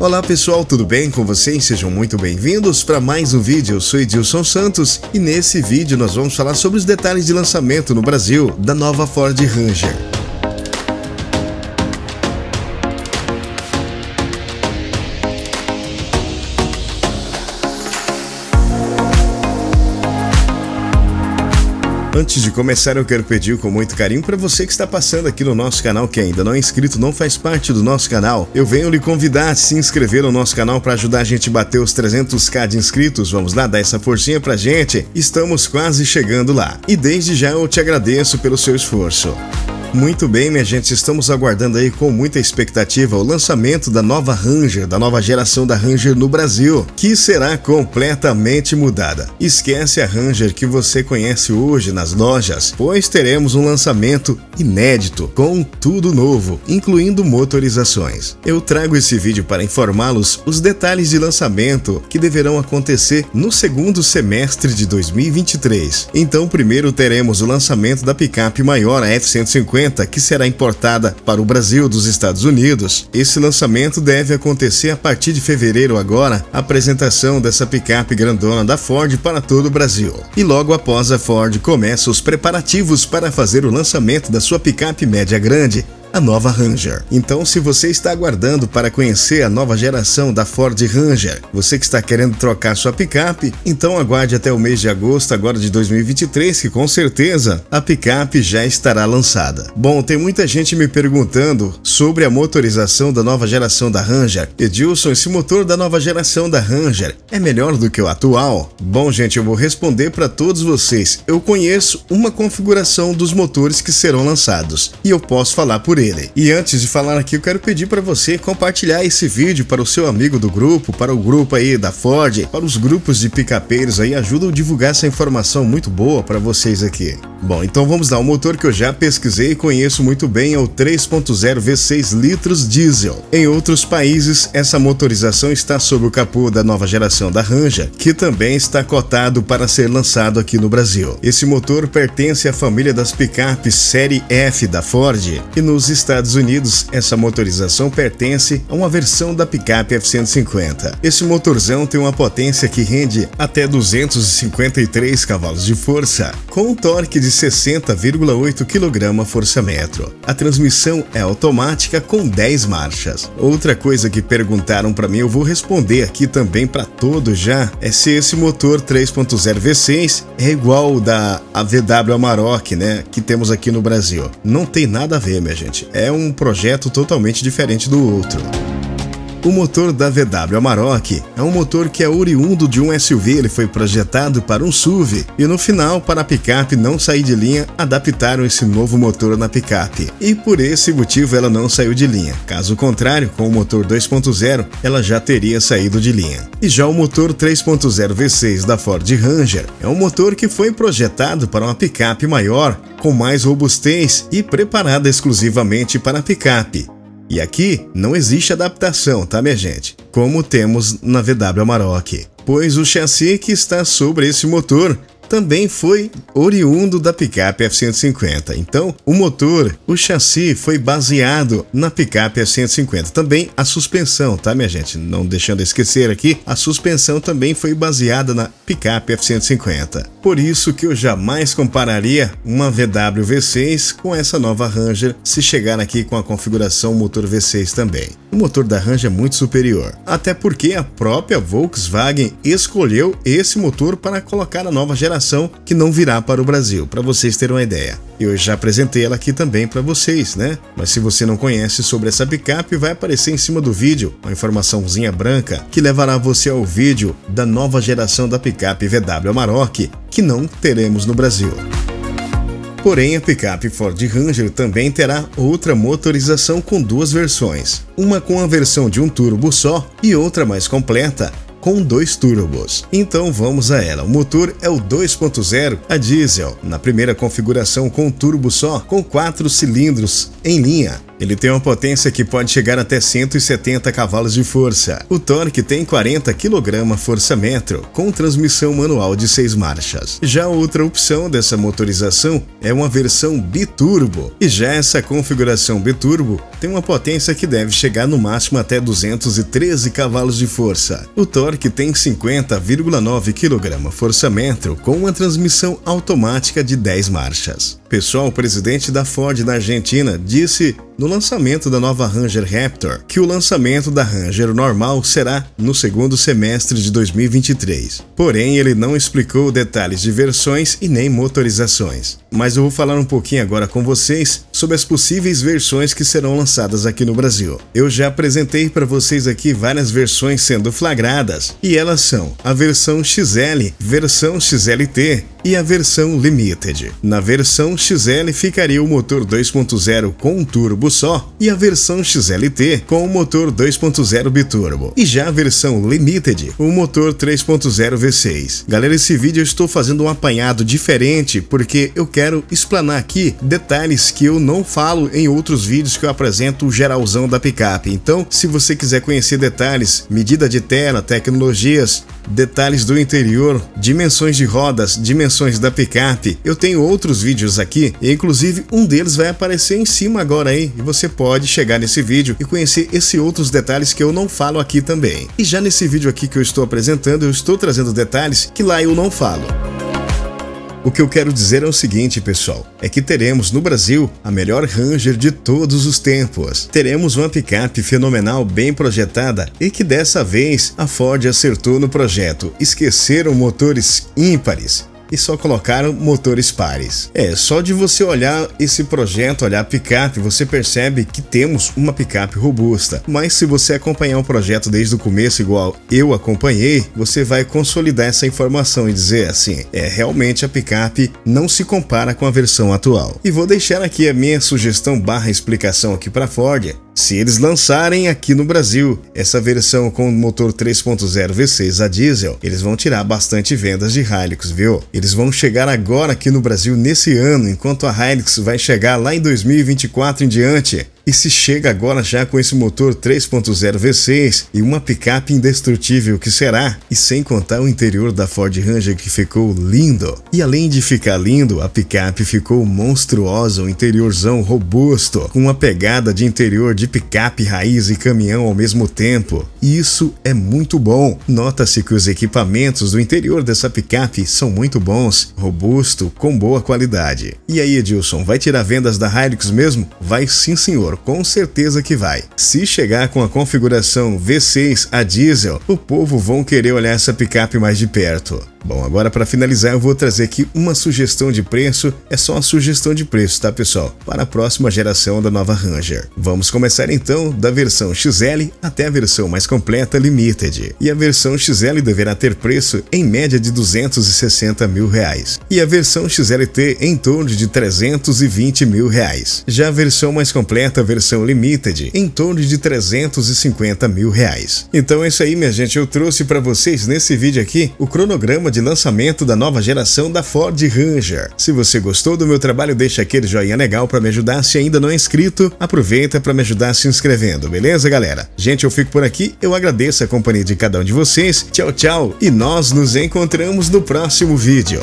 Olá pessoal, tudo bem com vocês? Sejam muito bem-vindos para mais um vídeo. Eu sou Edilson Santos e nesse vídeo nós vamos falar sobre os detalhes de lançamento no Brasil da nova Ford Ranger. Antes de começar, eu quero pedir com muito carinho para você que está passando aqui no nosso canal, que ainda não é inscrito, não faz parte do nosso canal. Eu venho lhe convidar a se inscrever no nosso canal para ajudar a gente a bater os 300k de inscritos. Vamos lá, dá essa forcinha pra gente. Estamos quase chegando lá. E desde já eu te agradeço pelo seu esforço. Muito bem, minha gente, estamos aguardando aí com muita expectativa o lançamento da nova Ranger, da nova geração da Ranger no Brasil, que será completamente mudada. Esquece a Ranger que você conhece hoje nas lojas, pois teremos um lançamento inédito, com tudo novo, incluindo motorizações. Eu trago esse vídeo para informá-los os detalhes de lançamento que deverão acontecer no segundo semestre de 2023. Então, primeiro teremos o lançamento da picape maior, a F-150, que será importada para o Brasil dos Estados Unidos. Esse lançamento deve acontecer a partir de fevereiro agora, a apresentação dessa picape grandona da Ford para todo o Brasil. E logo após, a Ford começa os preparativos para fazer o lançamento da sua picape média grande, a nova Ranger. Então, se você está aguardando para conhecer a nova geração da Ford Ranger, você que está querendo trocar sua picape, então aguarde até o mês de agosto agora de 2023, que com certeza a picape já estará lançada. Bom, tem muita gente me perguntando sobre a motorização da nova geração da Ranger. Edilson, esse motor da nova geração da Ranger é melhor do que o atual? Bom, gente, eu vou responder para todos vocês. Eu conheço uma configuração dos motores que serão lançados e eu posso falar por ele. E antes de falar aqui, eu quero pedir para você compartilhar esse vídeo para o seu amigo do grupo, para o grupo aí da Ford, para os grupos de picapeiros aí, ajudam a divulgar essa informação muito boa para vocês aqui. Bom, então vamos lá, o motor que eu já pesquisei e conheço muito bem é o 3.0 V6 litros diesel. Em outros países, essa motorização está sob o capô da nova geração da Ranger, que também está cotado para ser lançado aqui no Brasil. Esse motor pertence à família das picapes série F da Ford, e nos Estados Unidos, essa motorização pertence a uma versão da picape F-150. Esse motorzão tem uma potência que rende até 253 cavalos de força, com um torque de 60,8 kgfm. A transmissão é automática com 10 marchas. Outra coisa que perguntaram para mim, eu vou responder aqui também para todos já, é se esse motor 3.0 V6 é igual da VW Amarok, né, que temos aqui no Brasil. Não tem nada a ver, minha gente. É um projeto totalmente diferente do outro. O motor da VW Amarok é um motor que é oriundo de um SUV, ele foi projetado para um SUV e no final, para a picape não sair de linha, adaptaram esse novo motor na picape e por esse motivo ela não saiu de linha. Caso contrário, com o motor 2.0 ela já teria saído de linha. E já o motor 3.0 V6 da Ford Ranger é um motor que foi projetado para uma picape maior, com mais robustez e preparada exclusivamente para a picape. E aqui não existe adaptação, tá, minha gente? Como temos na VW Amarok, pois o chassi que está sobre esse motor também foi oriundo da picape F-150. Então, o motor, o chassi foi baseado na picape F-150. Também a suspensão, tá, minha gente? Não deixando esquecer aqui, a suspensão também foi baseada na picape F-150. Por isso que eu jamais compararia uma VW V6 com essa nova Ranger, se chegar aqui com a configuração motor V6 também. O motor da Ranger é muito superior, até porque a própria Volkswagen escolheu esse motor para colocar a nova geração que não virá para o Brasil, para vocês terem uma ideia. Eu já apresentei ela aqui também para vocês, né? Mas se você não conhece sobre essa picape, vai aparecer em cima do vídeo uma informaçãozinha branca que levará você ao vídeo da nova geração da picape VW Amarok, que não teremos no Brasil. Porém, a picape Ford Ranger também terá outra motorização com duas versões, uma com a versão de um turbo só e outra mais completa, com dois turbos. Então vamos a ela. O motor é o 2.0 a diesel, na primeira configuração com turbo só, com 4 cilindros em linha, Ele tem uma potência que pode chegar até 170 cavalos de força. O torque tem 40 kgfm, com transmissão manual de 6 marchas. Já outra opção dessa motorização é uma versão biturbo. E já essa configuração biturbo tem uma potência que deve chegar no máximo até 213 cavalos de força. O torque tem 50,9 kgfm, com uma transmissão automática de 10 marchas. Pessoal, o presidente da Ford na Argentina disse no lançamento da nova Ranger Raptor que o lançamento da Ranger normal será no segundo semestre de 2023. Porém, ele não explicou detalhes de versões e nem motorizações. Mas eu vou falar um pouquinho agora com vocês sobre as possíveis versões que serão lançadas aqui no Brasil. Eu já apresentei para vocês aqui várias versões sendo flagradas, e elas são a versão XL, versão XLT e a versão Limited. Na versão XL ficaria o motor 2.0 com um turbo só, e a versão XLT com o motor 2.0 biturbo. E já a versão Limited, o motor 3.0 V6. Galera, esse vídeo eu estou fazendo um apanhado diferente, porque eu quero explanar aqui detalhes que eu não falo em outros vídeos que eu apresento o geralzão da picape. Então, se você quiser conhecer detalhes, medida de tela, tecnologias, detalhes do interior, dimensões de rodas, dimensões da picape, eu tenho outros vídeos aqui, e inclusive um deles vai aparecer em cima agora aí, e você pode chegar nesse vídeo e conhecer esses outros detalhes que eu não falo aqui também. E já nesse vídeo aqui que eu estou apresentando, eu estou trazendo detalhes que lá eu não falo. O que eu quero dizer é o seguinte, pessoal, é que teremos no Brasil a melhor Ranger de todos os tempos. Teremos uma picape fenomenal, bem projetada, e que dessa vez a Ford acertou no projeto. Esqueceram motores ímpares e só colocaram motores pares. É, só de você olhar esse projeto, olhar a picape, você percebe que temos uma picape robusta. Mas se você acompanhar o projeto desde o começo, igual eu acompanhei, você vai consolidar essa informação e dizer assim, realmente a picape não se compara com a versão atual. E vou deixar aqui a minha sugestão barra explicação aqui para a Ford. Se eles lançarem aqui no Brasil essa versão com motor 3.0 V6 a diesel, eles vão tirar bastante vendas de Hilux, viu? Eles vão chegar agora aqui no Brasil nesse ano, enquanto a Hilux vai chegar lá em 2024 em diante. E se chega agora já com esse motor 3.0 V6 e uma picape indestrutível que será, e sem contar o interior da Ford Ranger que ficou lindo. E além de ficar lindo, a picape ficou monstruosa, um interiorzão robusto, com uma pegada de interior de picape, raiz e caminhão ao mesmo tempo. E isso é muito bom. Nota-se que os equipamentos do interior dessa picape são muito bons, robusto, com boa qualidade. E aí, Edilson, vai tirar vendas da Hilux mesmo? Vai sim, senhor. Com certeza que vai. Se chegar com a configuração V6 a diesel, o povo vão querer olhar essa picape mais de perto. Bom, agora para finalizar eu vou trazer aqui uma sugestão de preço, é só uma sugestão de preço, tá pessoal? Para a próxima geração da nova Ranger. Vamos começar então da versão XL até a versão mais completa Limited. E a versão XL deverá ter preço em média de R$ 260 mil. E a versão XLT em torno de R$ 320 mil. Já a versão mais completa, a versão Limited, em torno de R$ 350 mil. Então é isso aí, minha gente, eu trouxe para vocês nesse vídeo aqui o cronograma de lançamento da nova geração da Ford Ranger. Se você gostou do meu trabalho, deixa aquele joinha legal para me ajudar. Se ainda não é inscrito, aproveita para me ajudar se inscrevendo, beleza, galera? Gente, eu fico por aqui, eu agradeço a companhia de cada um de vocês. Tchau, tchau, e nós nos encontramos no próximo vídeo.